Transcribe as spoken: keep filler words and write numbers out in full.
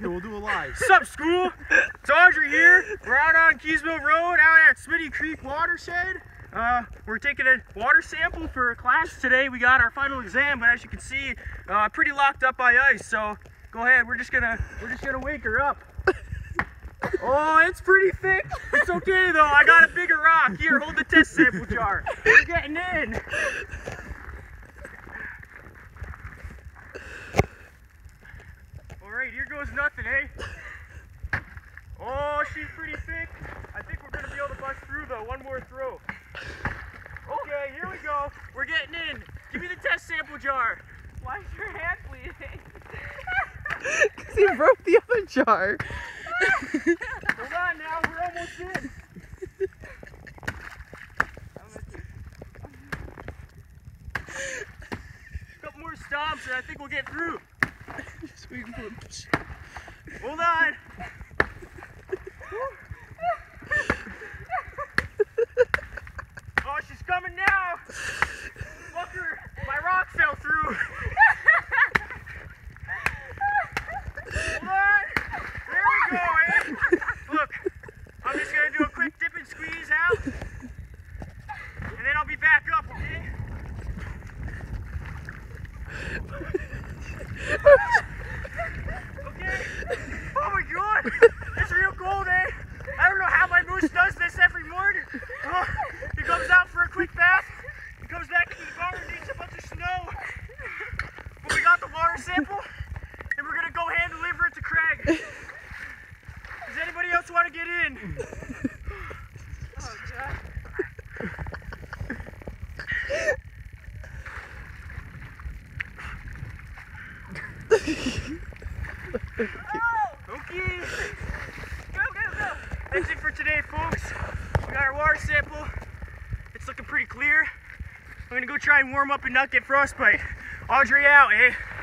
here, we'll do a live. Sup, school? It's Audrey here. We're out on Keysville Road, out at Smitty Creek watershed. Uh, we're taking a water sample for a class today. We got our final exam, but as you can see, uh, pretty locked up by ice. So go ahead. We're just gonna, we're just gonna wake her up. Oh, it's pretty thick. It's okay though. I got a bigger rock. Here, hold the test sample jar. We're getting in. Alright, here goes nothing, eh? Oh, she's pretty thick. I think we're going to be able to bust through though. One more throw. Okay, here we go. We're getting in. Give me the test sample jar. Why is your hand bleeding? Because he broke the other jar. Hold on now, we're almost in. A couple more stomps and I think we'll get through. Just waiting for him. Hold on. Oh, she's coming now. Fucker, my rock fell through. Hold on. There we go, man. Look, I'm just going to do a quick dip and squeeze out. And then I'll be back up, okay? It's real cold, eh? I don't know how my moose does this every morning. Oh, he comes out for a quick bath, he comes back into the bar and needs a bunch of snow. But we got the water sample, and we're gonna go hand deliver it to Craig. Does anybody else want to get in? Oh, God. That's it for today, folks. We got our water sample. It's looking pretty clear. I'm gonna go try and warm up and not get frostbite. Audrey out, eh?